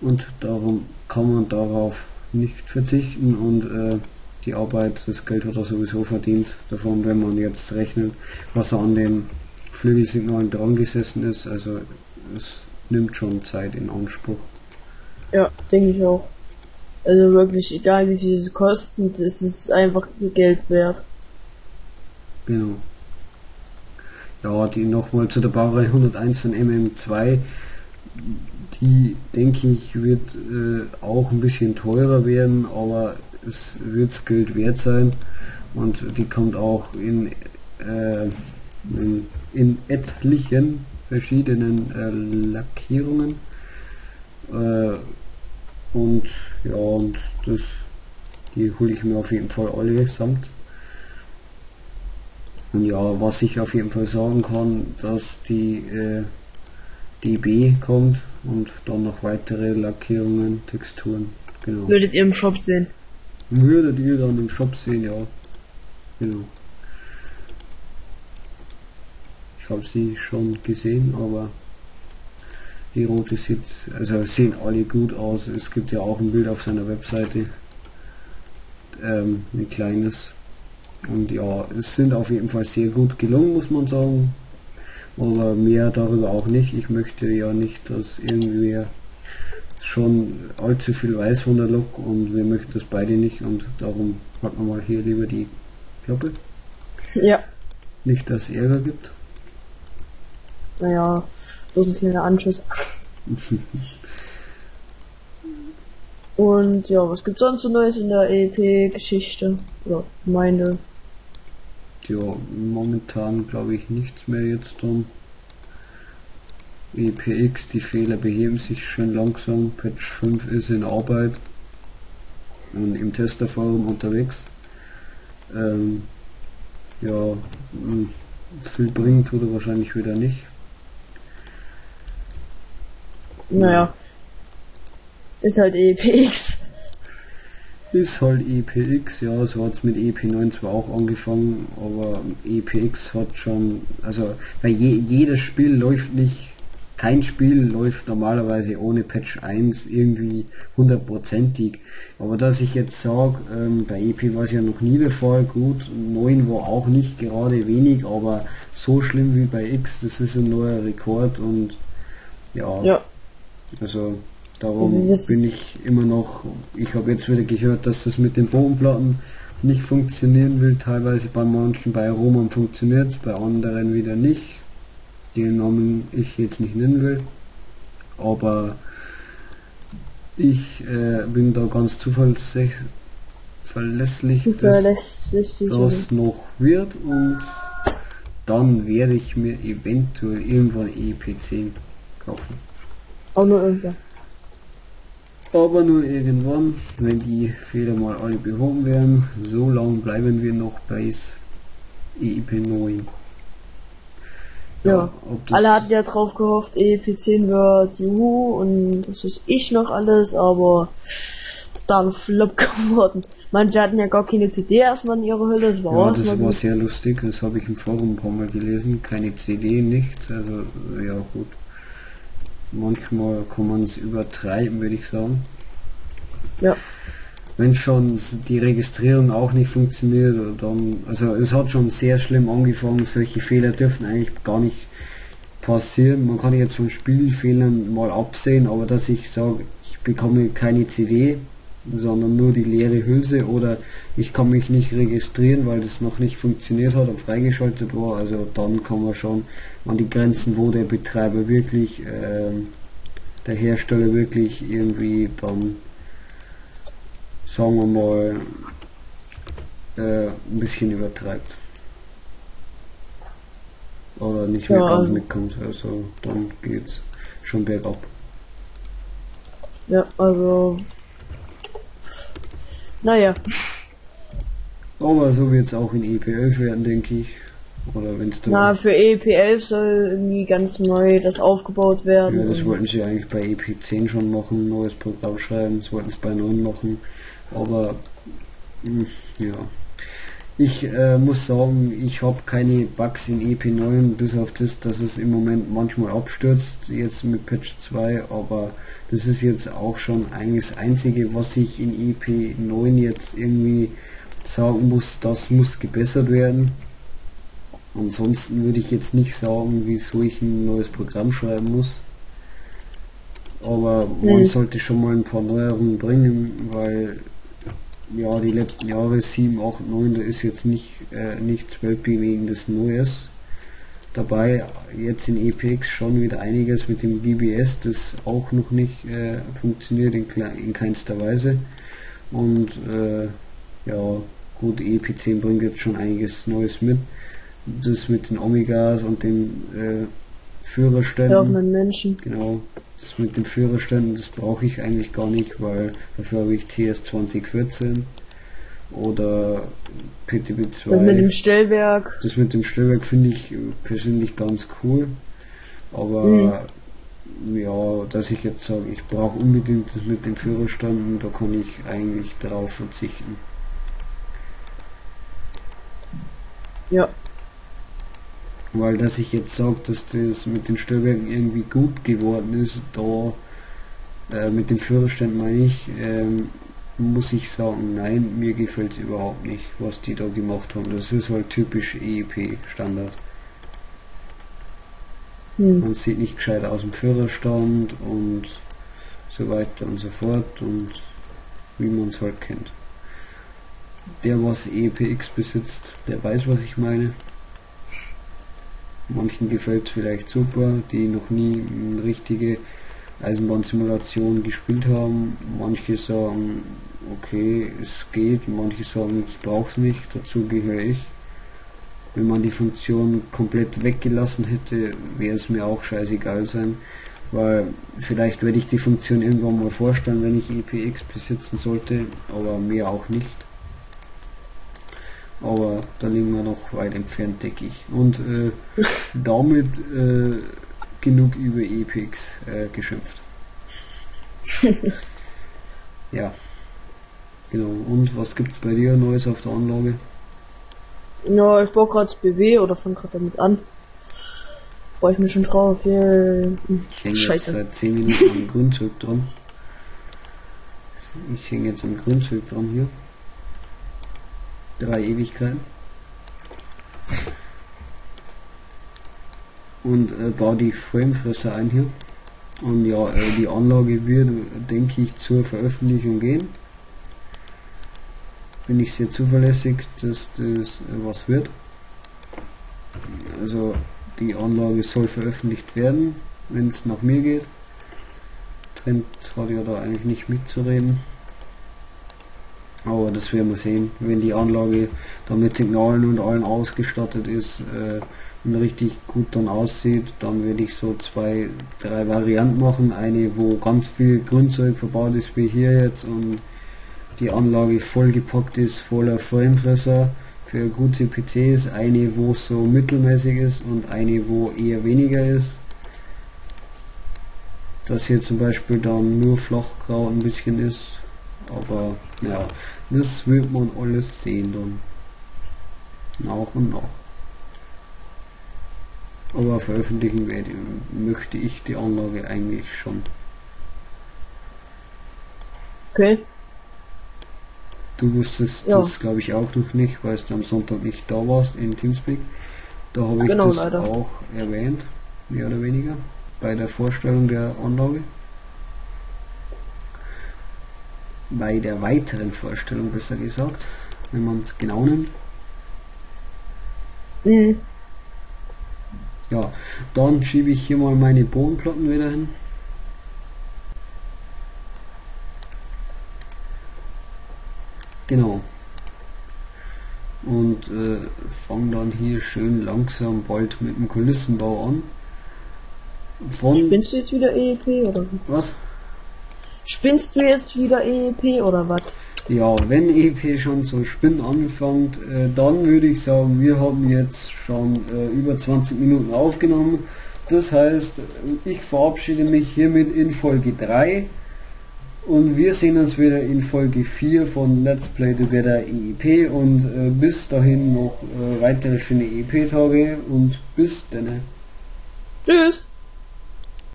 und darum kann man darauf nicht verzichten und die Arbeit, das Geld hat er sowieso verdient davon, wenn man jetzt rechnet, was er an den Flügelsignalen dran gesessen ist, also es nimmt schon Zeit in Anspruch. Ja, denke ich auch. Also wirklich, egal wie viel es kostet, es ist einfach Geld wert. Genau. Ja, die nochmal zu der Baureihe 101 von MM2, die denke ich wird auch ein bisschen teurer werden, aber es wird Geld wert sein und die kommt auch in etlichen verschiedenen Lackierungen und ja, und das, die hole ich mir auf jeden Fall alle samt. Und ja, was ich auf jeden Fall sagen kann, dass die DB kommt und dann noch weitere Lackierungen, Texturen. Genau. Würdet ihr im Shop sehen? Würdet ihr dann im Shop sehen, ja. Genau. Ich habe sie schon gesehen, aber die rote sieht, also sehen alle gut aus. Es gibt ja auch ein Bild auf seiner Webseite, ein kleines, und ja, es sind auf jeden Fall sehr gut gelungen, muss man sagen, aber mehr darüber auch nicht. Ich möchte ja nicht, dass irgendwer schon allzu viel weiß von der Lok und wir möchten das beide nicht, und darum packen wir mal hier lieber die Klappe. Ja. Nicht, dass es Ärger gibt. Naja, das ist der Anschluss. Und ja, was gibt's sonst so Neues in der EP-Geschichte? Oder meine? Ja, momentan glaube ich nichts mehr jetzt dran. EPX, die Fehler beheben sich schön langsam. Patch 5 ist in Arbeit und im Testerforum unterwegs. Ja, viel bringen tut er wahrscheinlich wieder nicht. Naja, ist halt EPX. Ist halt EPX, ja, so hat es mit EP9 zwar auch angefangen, aber EPX hat schon, also weil jedes Spiel läuft nicht, kein Spiel läuft normalerweise ohne Patch 1 irgendwie hundertprozentig. Aber dass ich jetzt sage, bei EP war es ja noch nie der Fall, gut, 9 war auch nicht gerade wenig, aber so schlimm wie bei X, das ist ein neuer Rekord und ja, ja. Also darum bin ich immer noch, ich habe jetzt wieder gehört, dass das mit den Bodenplatten nicht funktionieren will, teilweise bei manchen, bei Roman funktioniert es, bei anderen wieder nicht. Den Namen ich jetzt nicht nennen will, aber ich bin da ganz zuverlässig, dass das noch wird, und dann werde ich mir eventuell irgendwann EP10 kaufen. Auch nur irgendwann. Aber nur irgendwann, wenn die Fehler mal alle behoben werden. So lange bleiben wir noch bei EIP 9. Ja, alle hatten ja drauf gehofft, EP10 wird, juhu, und das ist ich noch alles, aber total Flop geworden. Manche hatten ja gar keine CD erstmal in ihrer Hülle, das war ja, das war sehr lustig, das habe ich im Forum ein paar Mal gelesen, keine CD, nichts, also ja gut. Manchmal kann man es übertreiben, würde ich sagen. Ja. Wenn schon die Registrierung auch nicht funktioniert, dann, also es hat schon sehr schlimm angefangen, solche Fehler dürfen eigentlich gar nicht passieren. Man kann jetzt von Spielfehlern mal absehen, aber dass ich sage, ich bekomme keine CD, sondern nur die leere Hülse, oder ich kann mich nicht registrieren, weil das noch nicht funktioniert hat und freigeschaltet war, also dann kann man schon an die Grenzen, wo der Betreiber wirklich, der Hersteller wirklich irgendwie dann, sagen wir mal, ein bisschen übertreibt. Oder nicht mehr ganz mitkommt, also dann geht's schon bergab. Ja, also naja. Aber so wird's auch in EP11 werden, denke ich. Oder wenn's dann, na, für EP11 soll irgendwie ganz neu das aufgebaut werden. Ja, das wollten sie eigentlich bei EP10 schon machen, neues Programm schreiben, das wollten sie bei 9 machen. Aber ja, Ich muss sagen, ich habe keine Bugs in EP9, bis auf das, dass es im Moment manchmal abstürzt, jetzt mit Patch 2, aber das ist jetzt auch schon eigentlich das Einzige, was ich in EP9 jetzt irgendwie sagen muss, das muss gebessert werden. Ansonsten würde ich jetzt nicht sagen, wieso ich ein neues Programm schreiben muss. Aber man sollte schon mal ein paar Neuerungen bringen, weil ja, die letzten Jahre 7, 8, 9, da ist jetzt nicht nichts weltbewegendes Neues dabei. Jetzt in EPX schon wieder einiges mit dem BBS, das auch noch nicht funktioniert in keinster Weise. Und ja, gut, EP10 bringt jetzt schon einiges Neues mit. Das mit den Omegas und den Führerständen. Menschen. Genau. Das mit den Führerständen, das brauche ich eigentlich gar nicht, weil dafür habe ich TS 2014 oder PTB2. Und mit dem Stellwerk. Das mit dem Stellwerk finde ich persönlich ganz cool. Aber ja, dass ich jetzt sage, ich brauche unbedingt das mit den Führerständen, da kann ich eigentlich darauf verzichten. Ja. Weil, dass ich jetzt sage, dass das mit den Stellwerken irgendwie gut geworden ist, da mit dem Führerstand meine ich, muss ich sagen, nein, mir gefällt es überhaupt nicht, was die da gemacht haben. Das ist halt typisch EEP-Standard. Man sieht nicht gescheit aus dem Führerstand und so weiter und so fort und wie man es halt kennt. Der, was EPX besitzt, der weiß, was ich meine. Manchen gefällt es vielleicht super, die noch nie eine richtige Eisenbahnsimulation gespielt haben. Manche sagen, okay, es geht. Manche sagen, ich brauche es nicht. Dazu gehöre ich. Wenn man die Funktion komplett weggelassen hätte, wäre es mir auch scheißegal sein. Weil vielleicht werde ich die Funktion irgendwann mal vorstellen, wenn ich EPX besitzen sollte, aber mehr auch nicht. Aber da liegen wir noch weit entfernt, denke ich. Und damit genug über EPX geschimpft. Ja. Genau. Und was gibt's bei dir Neues auf der Anlage? Ja, ich baue gerade das BW oder fange gerade damit an. Freue ich mich schon drauf. Ich hänge jetzt seit 10 Minuten am Grünzeug dran. Ich hänge jetzt am Grünzeug dran hier. 3 Ewigkeiten und baue die Framefresser ein hier und ja, die Anlage wird, denke ich, zur Veröffentlichung gehen. Bin ich sehr zuverlässig, dass das was wird. Also die Anlage soll veröffentlicht werden, wenn es nach mir geht. Trend hat ja da eigentlich nicht mitzureden. Aber das werden wir sehen, wenn die Anlage dann mit Signalen und allen ausgestattet ist und richtig gut dann aussieht, dann werde ich so 2, 3 Varianten machen. Eine, wo ganz viel Grünzeug verbaut ist wie hier jetzt und die Anlage vollgepackt ist, voller Framefresser für gute PCs. Eine, wo so mittelmäßig ist und eine, wo eher weniger ist. Das hier zum Beispiel dann nur flachgrau ein bisschen ist. Aber ja, das wird man alles sehen dann. Nach und nach. Aber veröffentlichen möchte ich die Anlage eigentlich schon. Okay. Du wusstest ja. Das glaube ich auch noch nicht, weil du am Sonntag nicht da warst in Teamspeak. Da habe ich genau, das leider. Auch erwähnt, mehr oder weniger, bei der Vorstellung der Anlage. Bei der weiteren Vorstellung besser gesagt, wenn man es genau nimmt. Ja, dann schiebe ich hier mal meine Bodenplatten wieder hin. Genau. Und fange dann hier schön langsam bald mit dem Kulissenbau an. Spinnst du jetzt wieder EEP oder? Was? Spinnst du jetzt wieder EEP oder was? Ja, wenn EEP schon so spinnen anfängt, dann würde ich sagen, wir haben jetzt schon über 20 Minuten aufgenommen. Das heißt, ich verabschiede mich hiermit in Folge 3. und wir sehen uns wieder in Folge 4 von Let's Play Together EEP und bis dahin noch weitere schöne EP-Tage und bis dann. Tschüss!